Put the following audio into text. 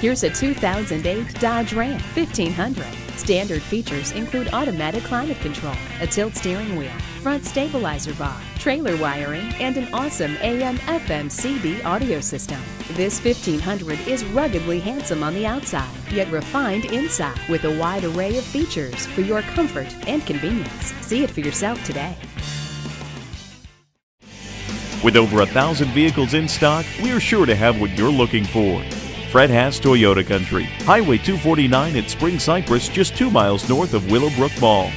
Here's a 2008 Dodge Ram 1500. Standard features include automatic climate control, a tilt steering wheel, front stabilizer bar, trailer wiring, and an awesome AM/FM/CD audio system. This 1500 is ruggedly handsome on the outside, yet refined inside, with a wide array of features for your comfort and convenience. See it for yourself today. With over 1,000 vehicles in stock, we're sure to have what you're looking for. Fred Haas Toyota Country, Highway 249 at Spring Cypress, just 2 miles north of Willowbrook Mall.